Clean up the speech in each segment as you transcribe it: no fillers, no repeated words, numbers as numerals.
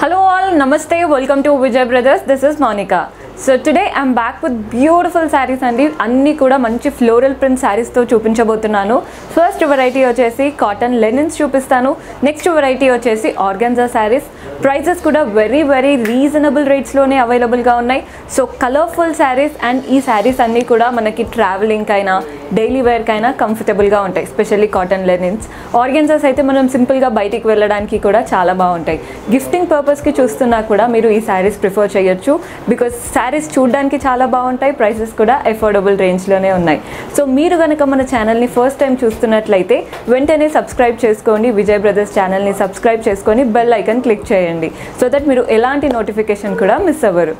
Hello all, namaste, welcome to Vijay Brothers. This is Monica. So today I'm back with beautiful sarees andi, anni kuda manchi floral print sarees tho chupinchabothunanu. First variety vachesi cotton linens chupistanu, next variety vachesi organza sarees. Prices kuda very reasonable rates lone available ga unnai. So colorful sarees and ee sarees anni kuda manaki traveling kaina daily wear kaina comfortable ga untai, especially cotton linens. Organzas aithe manam simple ga bayitiki velladaniki kuda chaala baaguntai. Gifting purpose ki chustunna kuda meeru ee sarees prefer cheyochu because sarees చూడడానికి చాలా బాగుంటాయి, prices కూడా affordable range లోనే ఉన్నాయి. So మీరు గనుక మన channel ని ఫస్ట్ టైం చూస్తున్నట్లయితే వెంటనే సబ్స్క్రైబ్ చేసుకోండి, విజయ్ బ్రదర్స్ ఛానల్ ని సబ్స్క్రైబ్ చేసుకొని బెల్ ఐకాన్ క్లిక్ చేయండి సో దట్ మీరు ఎలాంటి నోటిఫికేషన్ కూడా మిస్ అవ్వరు.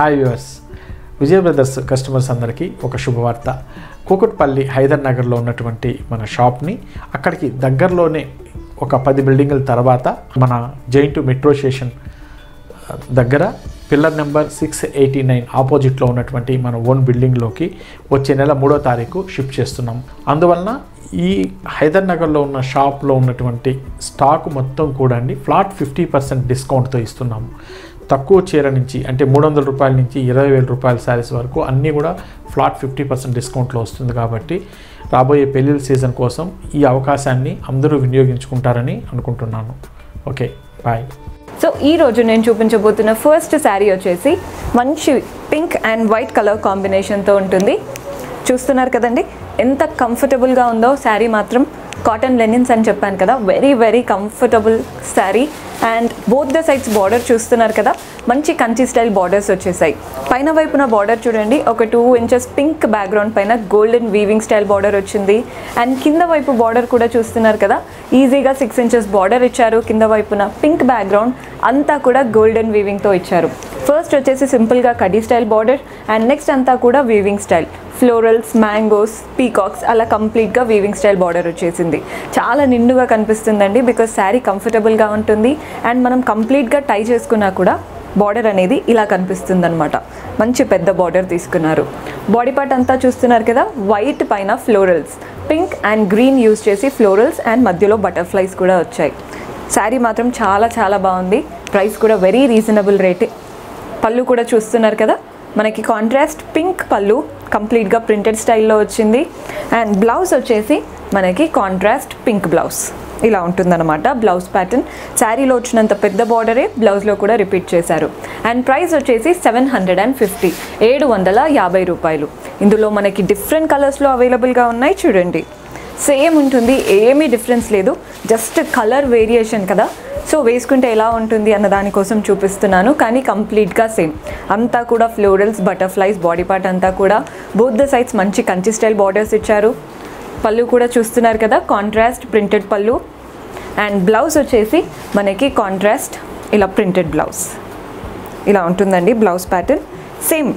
Hi viewers, Vijay brothers customers అందరికీ ఒక శుభవార్త. కూకట్పల్లి హైదర్ నగర్లో ఉన్నటువంటి మన షాప్ని అక్కడికి దగ్గరలోనే ఒక 10 బిల్డింగుల తర్వాత మన జైంట్ మెట్రో స్టేషన్ దగ్గర పిల్లర్ నెంబర్ 689 ఆపోజిట్లో ఉన్నటువంటి మన ఓన్ బిల్డింగ్లోకి వచ్చే నెల 3వ తారీఖు షిఫ్ట్ చేస్తున్నాం. అందువలన ఈ హైదర్ నగర్లో ఉన్న షాప్లో ఉన్నటువంటి స్టాక్ మొత్తం కూడా ఫ్లాట్ 50% డిస్కౌంట్తో ఇస్తున్నాము. తక్కువ చీర నుంచి అంటే 300 రూపాయల నుంచి 20,000 రూపాయల శారీస్ వరకు అన్నీ కూడా ఫ్లాట్ 50% డిస్కౌంట్లో వస్తుంది. కాబట్టి రాబోయే పెళ్ళిళ్ళ సీజన్ కోసం ఈ అవకాశాన్ని అందరూ వినియోగించుకుంటారని అనుకుంటున్నాను. Okay, bye. సో ఈరోజు నేను చూపించబోతున్న ఫస్ట్ శారీ వచ్చేసి మంచి పింక్ అండ్ వైట్ కలర్ కాంబినేషన్తో ఉంటుంది. చూస్తున్నారు కదండి ఎంత కంఫర్టబుల్గా ఉందో శారీ మాత్రం. కాటన్ లెనిన్స్ అని చెప్పాను కదా, very comfortable sari. And both the sides border చూస్తున్నారు కదా, మంచి కంచి స్టైల్ బార్డర్స్ వచ్చేసాయి. పైన వైపున బార్డర్ చూడండి, ఒక 2 ఇంచెస్ పింక్ బ్యాక్గ్రౌండ్ పైన గోల్డెన్ వీవింగ్ స్టైల్ బార్డర్ వచ్చింది. అండ్ కింద వైపు బార్డర్ కూడా చూస్తున్నారు కదా, ఈజీగా 6 ఇంచెస్ బార్డర్ ఇచ్చారు. కింద వైపున పింక్ బ్యాక్గ్రౌండ్ అంతా కూడా గోల్డెన్ వీవింగ్తో ఇచ్చారు. ఫస్ట్ వచ్చేసి సింపుల్గా కడీ స్టైల్ బార్డర్ అండ్ నెక్స్ట్ అంతా కూడా weaving style, florals, mangoes, peacocks అలా కంప్లీట్గా వీవింగ్ స్టైల్ బార్డర్ వచ్చేసింది. చాలా నిండుగా కనిపిస్తుందండి బికాజ్ శారీ కంఫర్టబుల్గా ఉంటుంది. అండ్ మనం కంప్లీట్గా టై చేసుకున్నా కూడా బార్డర్ అనేది ఇలా కనిపిస్తుంది అనమాట. మంచి పెద్ద బార్డర్ తీసుకున్నారు. బాడీ పార్ట్ అంతా చూస్తున్నారు కదా, వైట్ పైన florals, pink and green use చేసి ఫ్లోరల్స్ అండ్ మధ్యలో బటర్ఫ్లైస్ కూడా వచ్చాయి. శారీ మాత్రం చాలా బాగుంది. ప్రైస్ కూడా వెరీ రీజనబుల్ రేట్. పళ్ళు కూడా చూస్తున్నారు కదా, మనకి కాంట్రాస్ట్ పింక్ పళ్ళు కంప్లీట్గా ప్రింటెడ్ స్టైల్లో వచ్చింది. అండ్ బ్లౌజ్ వచ్చేసి మనకి కాంట్రాస్ట్ పింక్ బ్లౌజ్ ఇలా ఉంటుందన్నమాట. బ్లౌజ్ ప్యాటర్న్ శారీలో వచ్చినంత పెద్ద బార్డరే బ్లౌజ్లో కూడా రిపీట్ చేశారు. అండ్ ప్రైస్ వచ్చేసి 750, 750 రూపాయలు. ఇందులో మనకి డిఫరెంట్ కలర్స్లో అవైలబుల్గా ఉన్నాయి. చూడండి సేమ్ ఉంటుంది, ఏమీ డిఫరెన్స్ లేదు, జస్ట్ కలర్ వేరియేషన్ కదా. సో వేసుకుంటే ఎలా ఉంటుంది అన్న దానికోసం చూపిస్తున్నాను, కానీ కంప్లీట్గా సేమ్. అంతా కూడా ఫ్లోరల్స్, బటర్ఫ్లైస్, బాడీ పార్ట్ అంతా కూడా. బోత్ ద సైడ్స్ మంచి కంచి స్టైల్ బార్డర్స్ ఇచ్చారు. పళ్ళు కూడా చూస్తున్నారు కదా, contrast printed pallu. And blouse వచ్చేసి మనకి కాంట్రాస్ట్ ఇలా ప్రింటెడ్ బ్లౌజ్ ఇలా ఉంటుందండి. బ్లౌజ్ ప్యాటర్న్ సేమ్,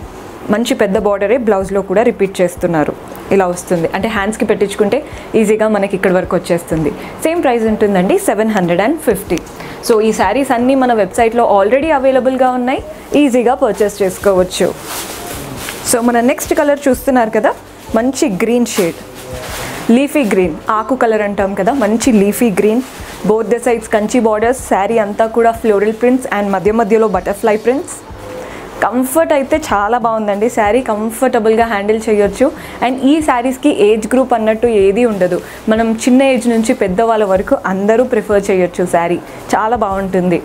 మంచి పెద్ద బార్డరే బ్లౌజ్లో కూడా రిపీట్ చేస్తున్నారు. ఇలా వస్తుంది అంటే హ్యాండ్స్కి పెట్టించుకుంటే ఈజీగా మనకి ఇక్కడ వరకు వచ్చేస్తుంది. సేమ్ ప్రైస్ ఉంటుందండి, 750. సో ఈ శారీస్ అన్నీ మన వెబ్సైట్లో ఆల్రెడీ అవైలబుల్గా ఉన్నాయి, ఈజీగా పర్చేస్ చేసుకోవచ్చు. సో మన నెక్స్ట్ కలర్ చూస్తున్నారు కదా, మంచి గ్రీన్ షేడ్, లీఫీ గ్రీన్, ఆకు కలర్ అంటాం కదా, మంచి leafy green. Both the sides Kanchi borders, sari అంతా కూడా ఫ్లోరల్ ప్రింట్స్ అండ్ మధ్యలో బటర్ఫ్లై ప్రింట్స్. కంఫర్ట్ అయితే చాలా బాగుందండి, శారీ కంఫర్టబుల్గా హ్యాండిల్ చేయొచ్చు. అండ్ ఈ శారీస్కి ఏజ్ గ్రూప్ అన్నట్టు ఏది ఉండదు, మనం చిన్న ఏజ్ నుంచి పెద్దవాళ్ళ వరకు అందరూ ప్రిఫర్ చేయొచ్చు. శారీ చాలా బాగుంటుంది.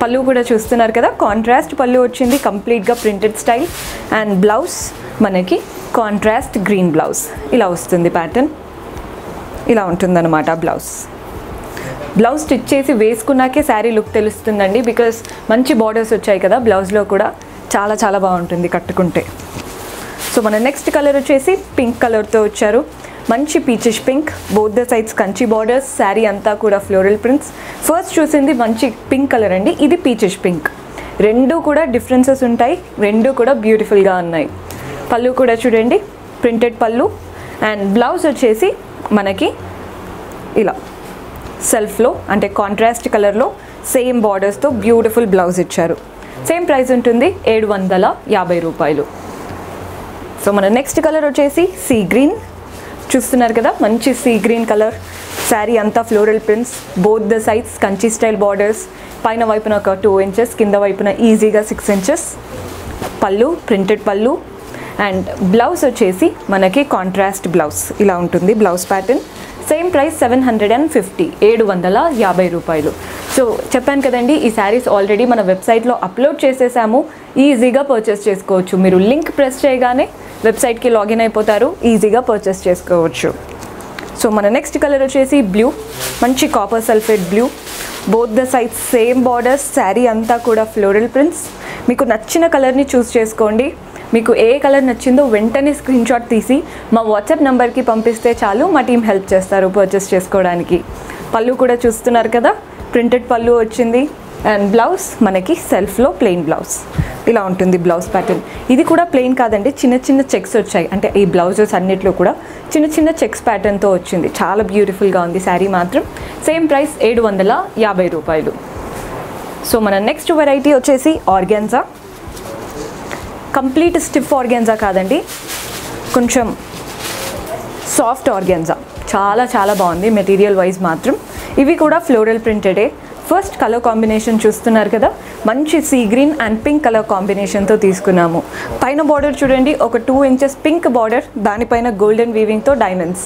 పళ్ళు కూడా చూస్తున్నారు కదా, కాంట్రాస్ట్ పళ్ళు వచ్చింది, కంప్లీట్గా ప్రింటెడ్ స్టైల్. అండ్ బ్లౌజ్ మనకి కాంట్రాస్ట్ గ్రీన్ బ్లౌజ్ ఇలా వస్తుంది. ప్యాటర్న్ ఇలా ఉంటుందన్నమాట. బ్లౌజ్ స్టిచ్ చేసి వేసుకున్నాకే శారీ లుక్ తెలుస్తుందండి బికాస్ మంచి బార్డర్స్ వచ్చాయి కదా. బ్లౌజ్లో కూడా చాలా బాగుంటుంది కట్టుకుంటే. సో మన నెక్స్ట్ కలర్ వచ్చేసి పింక్ కలర్తో వచ్చారు, మంచి peachish pink. Both the sides Kanchi borders, sari అంతా కూడా ఫ్లోరల్ ప్రింట్స్. ఫస్ట్ చూసింది మంచి పింక్ కలర్ అండి, ఇది పీచిష్ పింక్. రెండు కూడా డిఫరెన్సెస్ ఉంటాయి, రెండు కూడా బ్యూటిఫుల్గా ఉన్నాయి. పళ్ళు కూడా చూడండి, ప్రింటెడ్ పళ్ళు. అండ్ బ్లౌజ్ వచ్చేసి మనకి ఇలా సెల్ఫ్లో అంటే కాంట్రాస్ట్ కలర్లో సేమ్ బార్డర్స్తో బ్యూటిఫుల్ బ్లౌజ్ ఇచ్చారు. సేమ్ ప్రైస్ ఉంటుంది, 750 రూపాయలు. So mana next color vachesi sea green చూస్తున్నారు కదా మంచి సీ గ్రీన్ కలర్ సారీ అంతా floral prints both the sides Kanchi style borders పైన వైపున ఒక 2 ఇంచెస్ కింద వైపున ఈజీగా 6 inches pallu printed pallu and blouse వచ్చేసి మనకి కాంట్రాస్ట్ బ్లౌజ్ ఇలా ఉంటుంది బ్లౌజ్ ప్యాటర్న్ సేమ్ ప్రైస్ 750 750 రూపాయలు సో చెప్పాను కదండి ఈ సారీస్ ఆల్రెడీ మన వెబ్సైట్ లో అప్లోడ్ చేసేసాము ఈజీగా పర్చేస్ చేసుకోవచ్చు మీరు లింక్ ప్రెస్ చేయగానే వెబ్సైట్ కి లాగిన్ అయిపోతారు ఈజీగా పర్చేస్ చేసుకోవచ్చు సో మన నెక్స్ట్ కలర్ వచ్చేసి బ్లూ మంచి copper sulphate blue both the sides same borders sari అంతా కూడా ఫ్లోరల్ ప్రింట్స్ మీకు నచ్చిన కలర్ ని చూస్ చేసుకోండి మీకు ఏ కలర్ నచ్చిందో వెంటనే స్క్రీన్ షాట్ తీసి మా వాట్సాప్ నంబర్ కి పంపిస్తే చాలు మా టీం హెల్ప్ చేస్తారు పర్చేస్ చేసుకోవడానికి పల్లు కూడా చూస్తున్నారు కదా ప్రింటెడ్ పల్లు వచ్చింది అండ్ బ్లౌజ్ మనకి సెల్ఫ్ లో ప్లెయిన్ బ్లౌజ్ ఇలా ఉంటుంది బ్లౌజ్ ప్యాటర్న్ ఇది కూడా ప్లెయిన్ కాదండి చిన్న చిన్న చెక్స్ వచ్చాయి అంటే ఈ బ్లౌజెస్ అన్నిట్లో కూడా చిన్న చిన్న చెక్స్ ప్యాటర్న్ తో వచ్చింది చాలా బ్యూటిఫుల్ గా ఉంది సారీ మాత్రం సేమ్ ప్రైస్ 750 రూపాయలు సో మన నెక్స్ట్ వెరైటీ వచ్చేసి ఆర్గాన్జా కంప్లీట్ స్టిఫ్ ఆర్గాన్జా కాదండి కొంచెం సాఫ్ట్ ఆర్గాన్జా చాలా చాలా బాగుంది మెటీరియల్ వైజ్ మాత్రం ఇవి కూడా ఫ్లోరల్ ప్రింటెడే ఫస్ట్ కలర్ కాంబినేషన్ చూస్తున్నారు కదా మంచి sea green and pink colour కాంబినేషన్తో తీసుకున్నాము పైన బార్డర్ చూడండి ఒక 2 ఇంచెస్ పింక్ బార్డర్ దానిపైన గోల్డెన్ వీవింగ్తో డైమండ్స్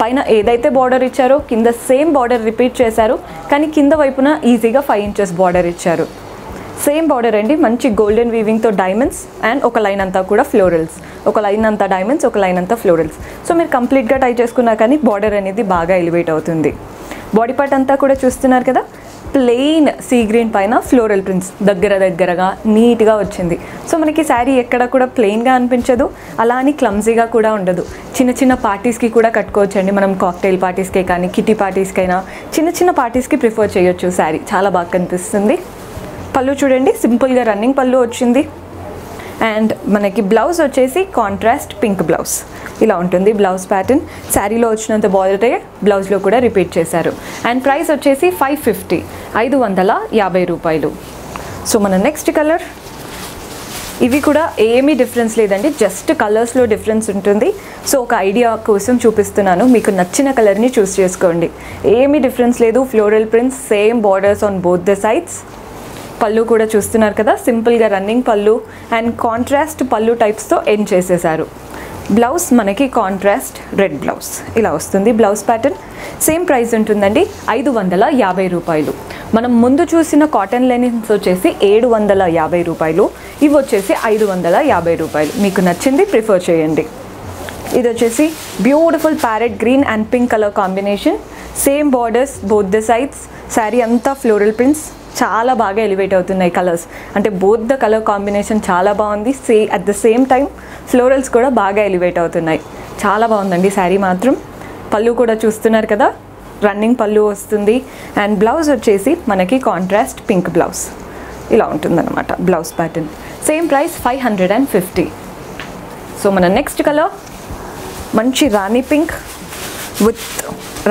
పైన ఏదైతే బార్డర్ ఇచ్చారో కింద సేమ్ బార్డర్ రిపీట్ చేశారు కానీ కింద వైపున ఈజీగా 5 ఇంచెస్ బార్డర్ ఇచ్చారు సేమ్ బార్డర్ అండి మంచి గోల్డెన్ వీవింగ్తో డైమండ్స్ అండ్ ఒక లైన్ అంతా కూడా ఫ్లోరల్స్ ఒక లైన్ అంతా డైమండ్స్ ఒక లైన్ అంతా ఫ్లోరల్స్ సో మీరు కంప్లీట్గా టై చేసుకున్నా కానీ బార్డర్ అనేది బాగా ఎలివేట్ అవుతుంది బాడీ పార్ట్ అంతా కూడా చూస్తున్నారు కదా ప్లెయిన్ సీ గ్రీన్ పైన ఫ్లోరల్ ప్రింట్స్ దగ్గర దగ్గరగా నీట్గా వచ్చింది సో మనకి శారీ ఎక్కడ కూడా ప్లెయిన్గా అనిపించదు అలా అని క్లమ్జీగా కూడా ఉండదు చిన్న చిన్న పార్టీస్కి కూడా కట్టుకోవచ్చండి మనం కాక్టైల్ పార్టీస్కే కానీ కిటీ పార్టీస్కైనా చిన్న చిన్న పార్టీస్కి ప్రిఫర్ చేయొచ్చు శారీ చాలా బాగా కనిపిస్తుంది పళ్ళు చూడండి సింపుల్గా రన్నింగ్ పళ్ళు వచ్చింది అండ్ మనకి బ్లౌజ్ వచ్చేసి కాంట్రాస్ట్ పింక్ బ్లౌజ్ ఇలా ఉంటుంది బ్లౌజ్ ప్యాటర్న్ శారీలో వచ్చినంత బార్డరే బ్లౌజ్లో కూడా రిపీట్ చేశారు అండ్ ప్రైస్ వచ్చేసి 550 రూపాయలు సో మన నెక్స్ట్ కలర్ ఇవి కూడా ఏమీ డిఫరెన్స్ లేదండి జస్ట్ కలర్స్లో డిఫరెన్స్ ఉంటుంది సో ఒక ఐడియా కోసం చూపిస్తున్నాను మీకు నచ్చిన కలర్ని చూస్ చేసుకోండి ఏమీ డిఫరెన్స్ లేదు floral prints same borders on both the sides pallu కూడా చూస్తున్నారు కదా సింపుల్గా running pallu and contrast pallu టైప్స్తో ఎండ్ చేసేసారు బ్లౌజ్ మనకి కాంట్రాస్ట్ రెడ్ బ్లౌజ్ ఇలా వస్తుంది బ్లౌజ్ ప్యాటర్న్ సేమ్ ప్రైస్ ఉంటుందండి 550 రూపాయలు మనం ముందు చూసిన కాటన్ లెనిన్స్ వచ్చేసి 750 రూపాయలు ఇవి వచ్చేసి 550 రూపాయలు మీకు నచ్చింది ప్రిఫర్ చేయండి ఇది వచ్చేసి beautiful parrot green and pink colour combination same borders both the sides sari అంతా ఫ్లోరల్ ప్రింట్స్ చాలా బాగా ఎలివేట్ అవుతున్నాయి కలర్స్ అంటే బోత్ ద కలర్ కాంబినేషన్ చాలా బాగుంది at the same time florals కూడా బాగా ఎలివేట్ అవుతున్నాయి చాలా బాగుందండి శారీ మాత్రం పళ్ళు కూడా చూస్తున్నారు కదా రన్నింగ్ పళ్ళు వస్తుంది అండ్ బ్లౌజ్ వచ్చేసి మనకి కాంట్రాస్ట్ పింక్ బ్లౌజ్ ఇలా ఉంటుందన్నమాట blouse pattern same price 550 so మన నెక్స్ట్ కలర్ మంచి rani pink with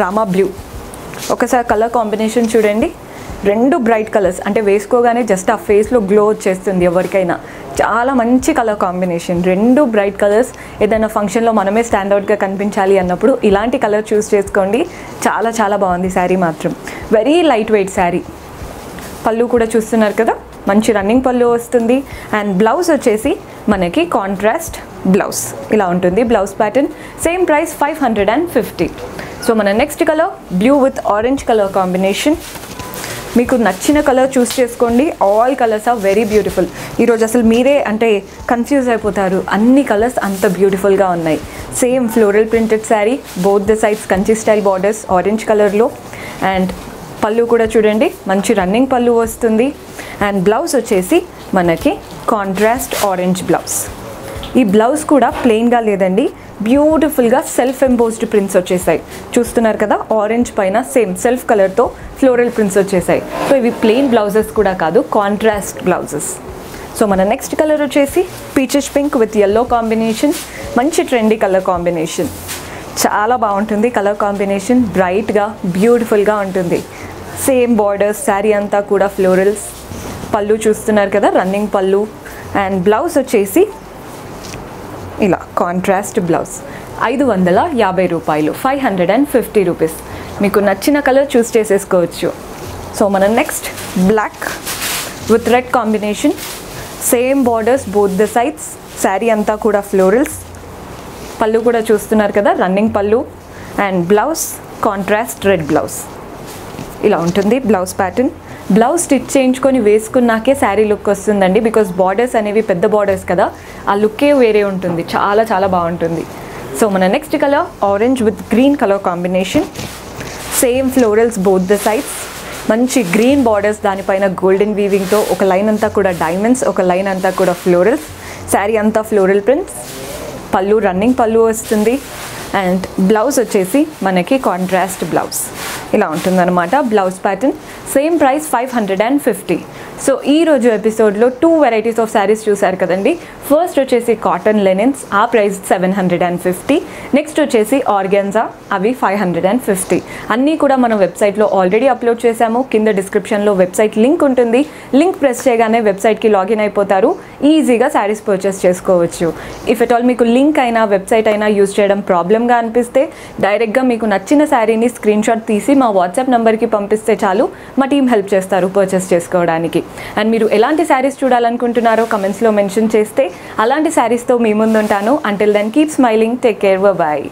Rama blue ఒకసారి కలర్ కాంబినేషన్ చూడండి రెండు బ్రైట్ కలర్స్ అంటే వేసుకోగానే జస్ట్ ఆ ఫేస్లో గ్లో వచ్చేస్తుంది ఎవరికైనా చాలా మంచి కలర్ కాంబినేషన్ రెండు బ్రైట్ కలర్స్ ఏదైనా ఫంక్షన్లో మనమే స్టాండౌట్గా కనిపించాలి అన్నప్పుడు ఇలాంటి కలర్ చూస్ చేసుకోండి చాలా చాలా బాగుంది శారీ మాత్రం వెరీ లైట్ వెయిట్ శారీ పళ్ళు కూడా చూస్తున్నారు కదా మంచి రన్నింగ్ పళ్ళు వస్తుంది అండ్ బ్లౌజ్ వచ్చేసి మనకి కాంట్రాస్ట్ బ్లౌజ్ ఇలా ఉంటుంది blouse pattern same price 550 so మన next colour blue with orange colour combination మీకు నచ్చిన కలర్ చూస్ చేసుకోండి all colours are very beautiful ఈరోజు అసలు మీరే అంటే కన్ఫ్యూజ్ అయిపోతారు అన్ని కలర్స్ అంత బ్యూటిఫుల్గా ఉన్నాయి same floral printed sari both the sides Kanchi style borders orange కలర్లో అండ్ పళ్ళు కూడా చూడండి మంచి రన్నింగ్ పళ్ళు వస్తుంది అండ్ బ్లౌజ్ వచ్చేసి మనకి కాంట్రాస్ట్ ఆరెంజ్ బ్లౌజ్ ఈ బ్లౌజ్ కూడా ప్లెయిన్గా లేదండి బ్యూటిఫుల్గా సెల్ఫ్ ఎంబోస్డ్ ప్రింట్స్ వచ్చేసాయి చూస్తున్నారు కదా ఆరెంజ్ పైన సేమ్ సెల్ఫ్ కలర్తో ఫ్లోరల్ ప్రింట్స్ వచ్చేసాయి సో ఇవి ప్లెయిన్ బ్లౌజెస్ కూడా కాదు కాంట్రాస్ట్ బ్లౌజెస్ సో మన నెక్స్ట్ కలర్ వచ్చేసి peaches pink with yellow combination మంచి ట్రెండీ కలర్ కాంబినేషన్ చాలా బాగుంటుంది కలర్ కాంబినేషన్ బ్రైట్గా బ్యూటిఫుల్గా ఉంటుంది సేమ్ బార్డర్స్ శారీ అంతా కూడా ఫ్లోరల్స్ పళ్ళు చూస్తున్నారు కదా రన్నింగ్ పళ్ళు అండ్ బ్లౌజ్ వచ్చేసి ఇలా కాంట్రాస్ట్ బ్లౌజ్ 550 రూపాయలు, 550 రూపీస్. మీకు నచ్చిన కలర్ చూస్ చేసేసుకోవచ్చు. సో మన next black with red combination, same borders both the sides, sari అంతా కూడా ఫ్లోరల్స్, పళ్ళు కూడా చూస్తున్నారు కదా running pallu, and blouse contrast red blouse. ఇలా ఉంటుంది బ్లౌజ్ ప్యాటర్న్. బ్లౌజ్ స్టిచ్ చేయించుకొని వేసుకున్నాకే శారీ లుక్ వస్తుందండి, బికాజ్ బార్డర్స్ అనేవి పెద్ద బార్డర్స్ కదా, ఆ లుక్కే వేరే ఉంటుంది, చాలా చాలా బాగుంటుంది. సో మన next colour orange with green colour combination, same florals both the sides, మంచి గ్రీన్ బార్డర్స్, దానిపైన గోల్డెన్ వీవింగ్తో ఒక లైన్ అంతా కూడా డైమండ్స్, ఒక లైన్ అంతా కూడా ఫ్లోరల్స్, శారీ అంతా ఫ్లోరల్ ప్రింట్స్, పళ్ళు రన్నింగ్ పళ్ళు వస్తుంది, అండ్ బ్లౌజ్ వచ్చేసి మనకి కాంట్రాస్ట్ బ్లౌజ్. ఇలా ఉంటుందన్నమాట blouse pattern. Same price 550. So ఈరోజు ఎపిసోడ్లో 2 varieties ఆఫ్ శారీస్ చూసారు కదండి. ఫస్ట్ వచ్చేసి కాటన్ లెనిన్స్, ఆ ప్రైస్ 750. నెక్స్ట్ వచ్చేసి ఆర్గాన్జా, అవి 550. అన్నీ కూడా మనం వెబ్సైట్లో ఆల్రెడీ అప్లోడ్ చేశాము. కింద డిస్క్రిప్షన్లో వెబ్సైట్ లింక్ ఉంటుంది, లింక్ ప్రెస్ చేయగానే వెబ్సైట్కి లాగిన్ అయిపోతారు, ఈజీగా శారీస్ పర్చేస్ చేసుకోవచ్చు. ఇఫ్ ఎట్ ఆల్ మీకు లింక్ అయినా వెబ్సైట్ అయినా యూజ్ చేయడం ప్రాబ్లంగా అనిపిస్తే డైరెక్ట్గా మీకు నచ్చిన శారీని స్క్రీన్షాట్ తీసి మా వాట్సాప్ నెంబర్కి పంపిస్తే చాలు, మా టీం హెల్ప్ చేస్తారు పర్చేస్ చేసుకోవడానికి. అండ్ మీరు ఎలాంటి శారీస్ చూడాలనుకుంటున్నారో కమెంట్స్లో మెన్షన్ చేస్తే అలాంటి శారీస్తో మీ ముందుంటాను. Until then keep smiling, take care, bye.